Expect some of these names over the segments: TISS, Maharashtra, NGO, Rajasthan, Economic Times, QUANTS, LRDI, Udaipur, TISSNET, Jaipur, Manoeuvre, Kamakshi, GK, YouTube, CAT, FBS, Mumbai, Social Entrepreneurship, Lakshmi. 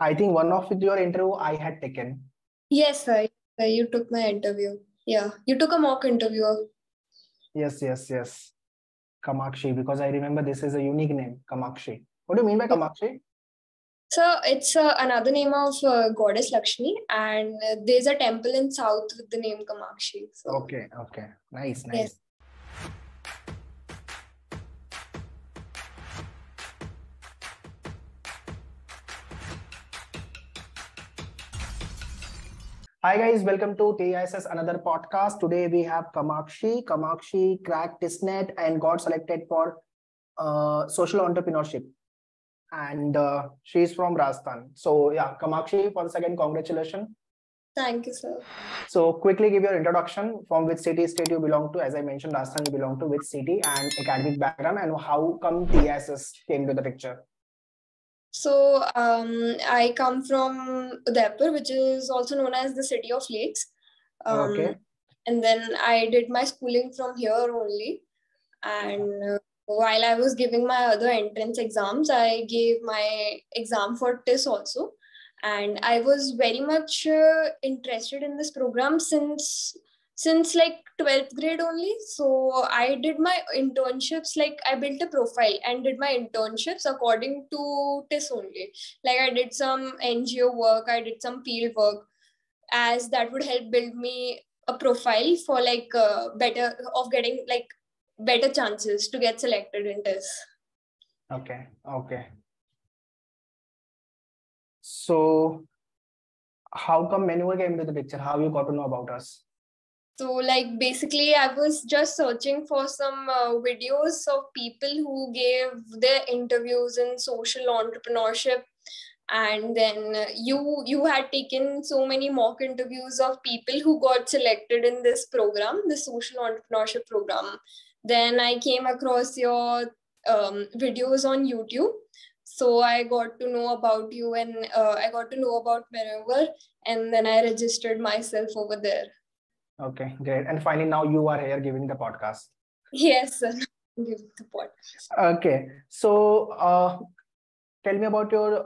I think one of your interview I had taken. Yes, sir. You took my interview. Yeah, you took a mock interview. Yes. Kamakshi, because I remember this is a unique name, Kamakshi. What do you mean by Kamakshi? So it's another name of goddess Lakshmi, and there's a temple in south with the name Kamakshi. So. Okay. Nice. Yes. Hi guys, welcome to TISS another podcast. Today we have Kamakshi. Kamakshi cracked TISSNET and got selected for social entrepreneurship. And she is from Rajasthan. So yeah, Kamakshi, once again, congratulations. Thank you, sir. So quickly give your introduction from which city, state you belong to. As I mentioned, Rajasthan, you belong to which city and academic background and how come TISS came to the picture? So I come from Udaipur, which is also known as the city of lakes. And then I did my schooling from here only. And while I was giving my other entrance exams, I gave my exam for TISS also. And I was very much interested in this program since like 12th grade only. So I did my internships, like I built a profile and did my internships according to TISS only. Like I did some NGO work, I did some field work, as that would help build me a profile for like better chances to get selected in TISS. Okay. So how come Manoeuvre came to the picture? How you got to know about us? So like basically I was just searching for some videos of people who gave their interviews in social entrepreneurship, and then you had taken so many mock interviews of people who got selected in this program, the social entrepreneurship program. Then I came across your videos on YouTube. So I got to know about you and I got to know about Manoeuvre, and then I registered myself over there. Okay, great. And finally, now you are here giving the podcast. Yes, sir. Giving the podcast. Okay. So, tell me about your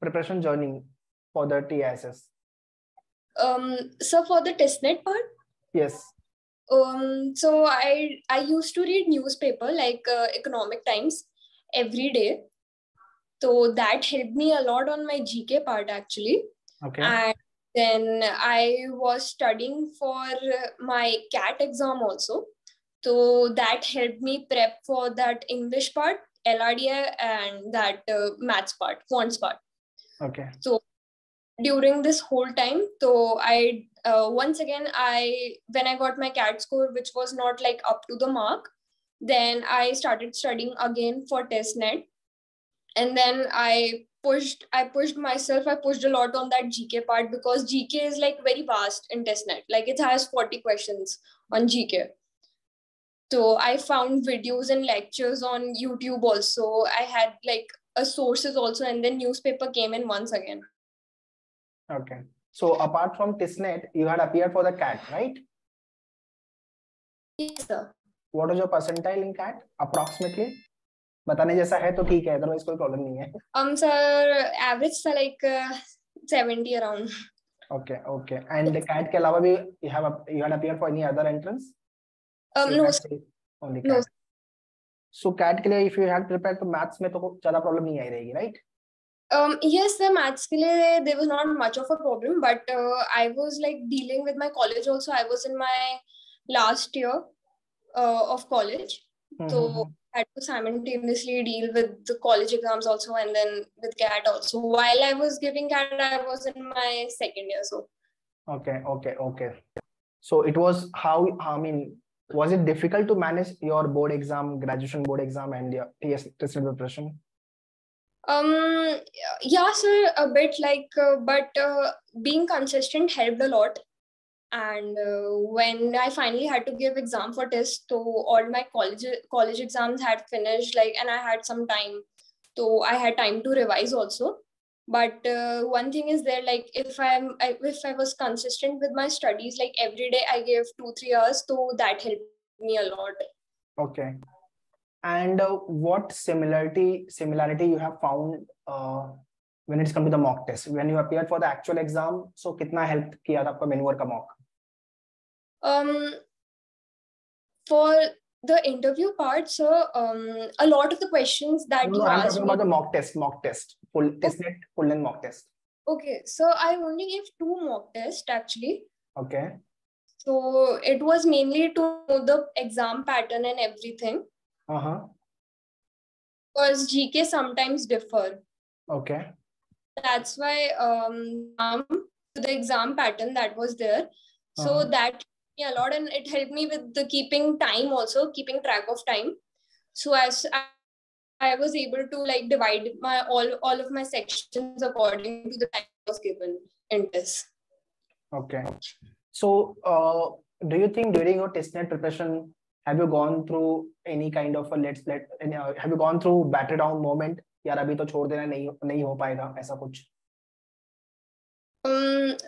preparation journey for the TISS. So for the TISSNET part? Yes. So I used to read newspaper like Economic Times every day. So that helped me a lot on my GK part actually. Okay. And then I was studying for my CAT exam also. So that helped me prep for that English part, LRDI, and that maths part, quants part. Okay. So during this whole time, so I, once again, when I got my CAT score, which was not like up to the mark, then I started studying again for TISSNET. And then I pushed a lot on that GK part, because GK is like very vast in TISSNET. Like it has 40 questions on GK. So I found videos and lectures on YouTube also. I had like sources also, and then newspaper came in once again. Okay. So apart from TISSNET, you had appeared for the CAT, right? Yes, sir. What is your percentile in CAT approximately? बताने जैसा है तो ठीक है, otherwise कोई problem नहीं है. Sir, average था like 70 around. Okay. And the CAT के अलावा भी you had appeared for any other entrance? No, sir. Only CAT. No. So CAT के लिए if you had prepared तो maths में तो ज़्यादा problem नहीं आई रहेगी, right? Yes, sir. Maths के लिए there was not much of a problem, but I was like dealing with my college also. I was in my last year of college, so. I had to simultaneously deal with the college exams also, and then with CAT also. While I was giving CAT, I was in my second year. So. Okay. So it was was it difficult to manage your board exam, graduation board exam, and your TISSNET preparation? Yeah, sir, a bit like, but being consistent helped a lot. And when I finally had to give exam for TISS, so all my college exams had finished, like, and I had some time, so I had time to revise also. But one thing is there, like if I was consistent with my studies, like every day I gave 2-3 hours, so that helped me a lot. Okay. And what similarity you have found when it's come to the mock test? When you appeared for the actual exam, so kitna help kiya tha aapka Manoeuvre ka mock? For the interview part, sir, a lot of the questions that you asked. I'm talking about the mock test, full TISSNET, full and mock test. Okay, so I only gave 2 mock tests actually. Okay. So it was mainly to know the exam pattern and everything. Uh-huh. Because GK sometimes differ. Okay. That's why the exam pattern that was there. Uh-huh. So that helped me a lot, and it helped me with the keeping time also, keeping track of time. So as I was able to like divide my all of my sections according to the time was given in this. Okay. So do you think during your TISSNET preparation, have you gone through any kind of a have you gone through batter down moment? Yaar abhi to chhod dena nahi ho payega, aisa kuch?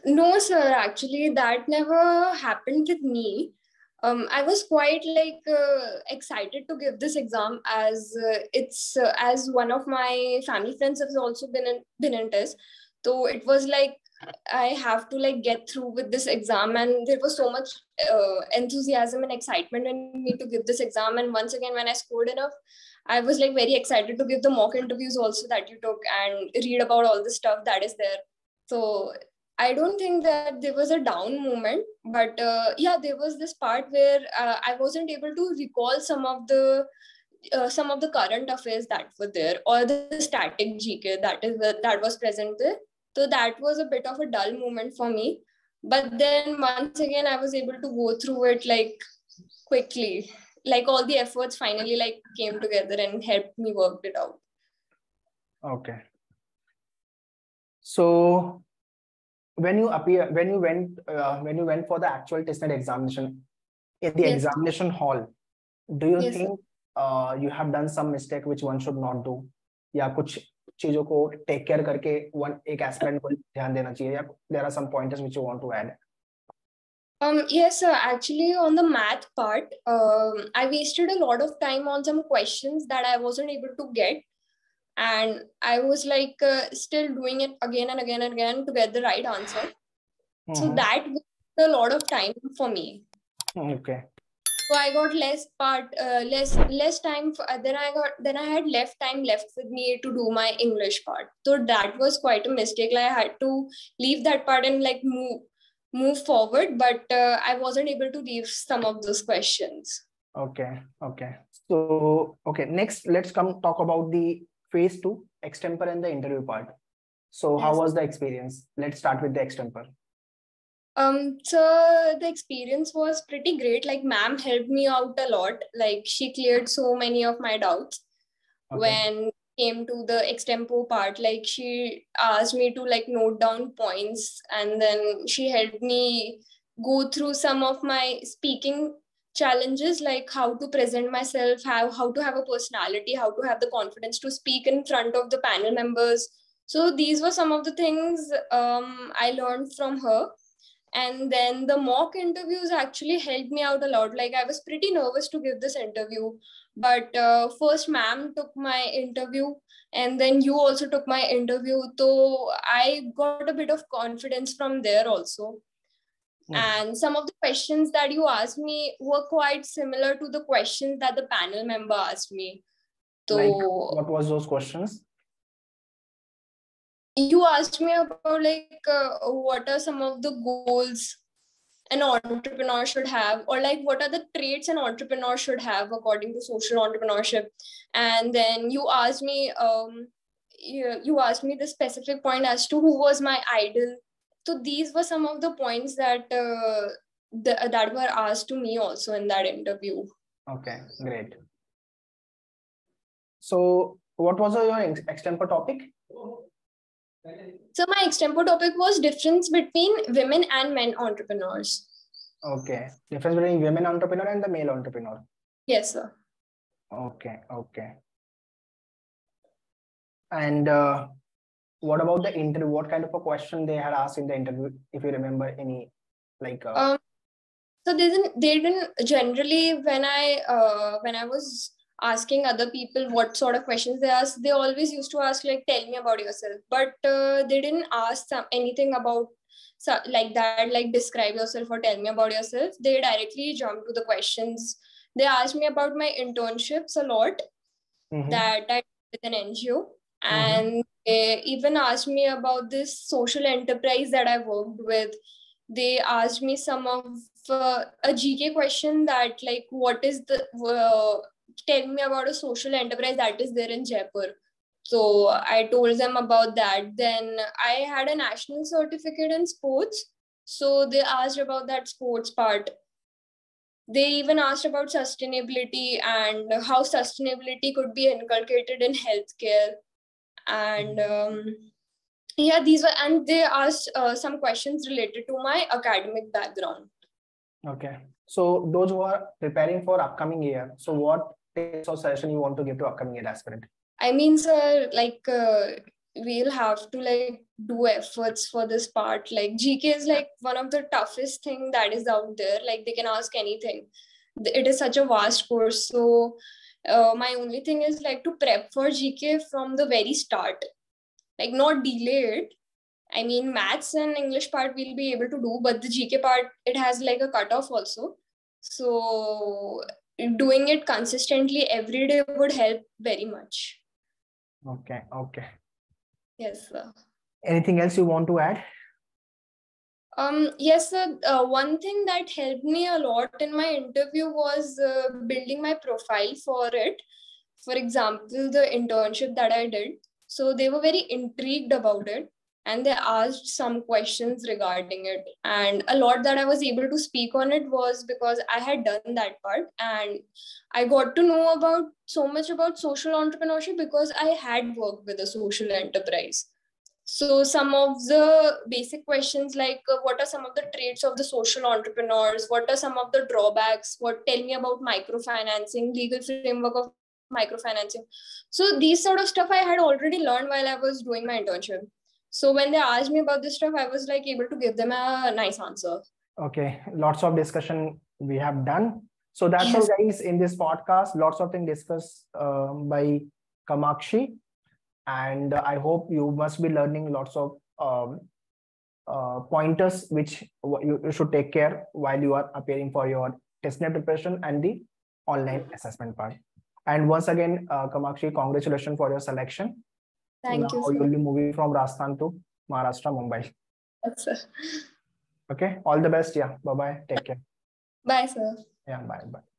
No, sir. Actually, that never happened with me. I was quite like excited to give this exam, as it's as one of my family friends has also been in this. So it was like I have to like get through with this exam, and there was so much enthusiasm and excitement in me to give this exam. And once again, when I scored enough, I was like very excited to give the mock interviews also that you took and read about all the stuff that is there. So I don't think that there was a down moment, but yeah, there was this part where I wasn't able to recall some of the current affairs that were there, or the static GK that was present there. So that was a bit of a dull moment for me. But then once again, I was able to go through it like quickly. Like all the efforts finally like came together and helped me work it out. Okay. So when you went for the actual TISSNET examination in the examination hall, do you think you have done some mistake which one should not do? Yeah, kuch चीजों को take care करके एक aspirant को ध्यान देना चाहिए, या there are some pointers which you want to add? Yes, sir. Actually, on the math part, I wasted a lot of time on some questions that I wasn't able to get, and I was like still doing it again and again and again to get the right answer. Mm-hmm. So that took a lot of time for me. Okay. So I got less time then I had left with me to do my English part. So that was quite a mistake. Like I had to leave that part and like move forward, but I wasn't able to leave some of those questions. Okay. Okay. So, okay. Next, let's talk about the phase 2, extempore and the interview part. So how was the experience? Let's start with the extempore. So the experience was pretty great. Like ma'am helped me out a lot. Like she cleared so many of my doubts. Okay. When it came to the extempore part, like she asked me to like note down points, and then she helped me go through some of my speaking challenges, like how to present myself, how to have a personality, how to have the confidence to speak in front of the panel members. So these were some of the things I learned from her. And then the mock interviews actually helped me out a lot. Like I was pretty nervous to give this interview, but first ma'am took my interview, and then you also took my interview. So I got a bit of confidence from there also. Yeah. And some of the questions that you asked me were quite similar to the questions that the panel member asked me. So like, what was those questions? You asked me about like what are some of the goals an entrepreneur should have, or like what are the traits an entrepreneur should have according to social entrepreneurship. And then you asked me you asked me the specific point as to who was my idol. So these were some of the points that that were asked to me also in that interview. Okay, great. So what was your extempore topic? So my extempore topic was difference between women and men entrepreneurs. Okay. Difference between women entrepreneur and the male entrepreneur. Yes, sir. Okay. Okay. And what about the interview? What kind of a question they had asked in the interview, if you remember any, like... So they didn't generally, when I was asking other people what sort of questions they ask. They always used to ask like, tell me about yourself, but they didn't ask anything about like that, like describe yourself or tell me about yourself. They directly jumped to the questions. They asked me about my internships a lot, that I did with an NGO, and they even asked me about this social enterprise that I worked with. They asked me some of a GK question that like, what is the, tell me about a social enterprise that is there in Jaipur. So I told them about that. Then I had a national certificate in sports. So they asked about that sports part. They even asked about sustainability and how sustainability could be inculcated in healthcare. And yeah, these were, and they asked some questions related to my academic background. Okay. So those who are preparing for upcoming year, so what tips or suggestion you want to give to upcoming year aspirant? I mean, sir, like we'll have to like do efforts for this part. Like GK is like one of the toughest thing that is out there. Like they can ask anything. It is such a vast course. So my only thing is like to prep for GK from the very start, like not delay it. I mean, maths and English part we'll be able to do, but the GK part, it has like a cutoff also. So doing it consistently every day would help very much. Okay. Okay. Yes, sir. Anything else you want to add? Yes, sir. One thing that helped me a lot in my interview was building my profile for it. For example, the internship that I did. So they were very intrigued about it and they asked some questions regarding it. And a lot that I was able to speak on it was because I had done that part and I got to know about so much about social entrepreneurship because I had worked with a social enterprise. So some of the basic questions like what are some of the traits of the social entrepreneurs? What are some of the drawbacks? What, tell me about microfinancing, legal framework of microfinancing. So these sort of stuff I had already learned while I was doing my internship. So when they asked me about this stuff, I was like able to give them a nice answer. Okay. Lots of discussion we have done. So that's all, guys, in this podcast. Lots of things discussed by Kamakshi. And I hope you must be learning lots of pointers which you should take care while you are appearing for your TISSNET preparation and the online assessment part. And once again, Kamakshi, congratulations for your selection. Thank you. You'll be moving from Rajasthan to Maharashtra, Mumbai. Yes, sir. Okay. All the best. Yeah. Bye-bye. Take care. Bye, sir. Yeah. Bye. Bye.